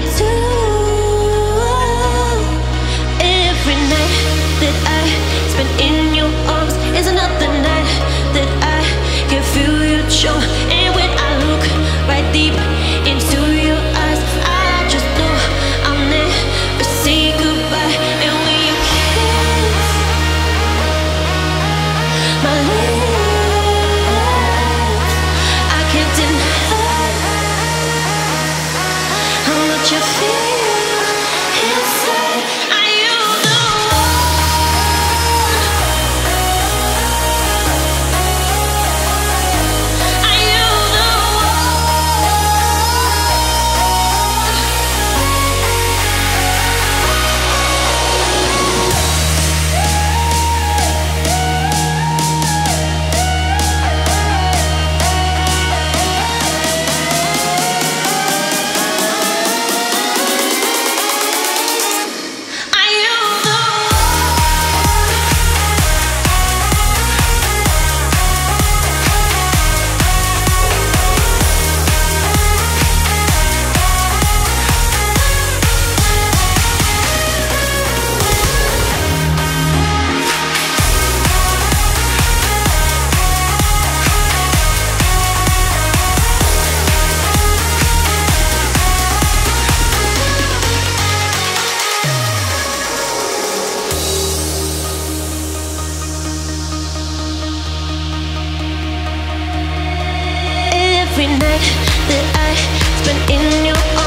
Every night that I spend in your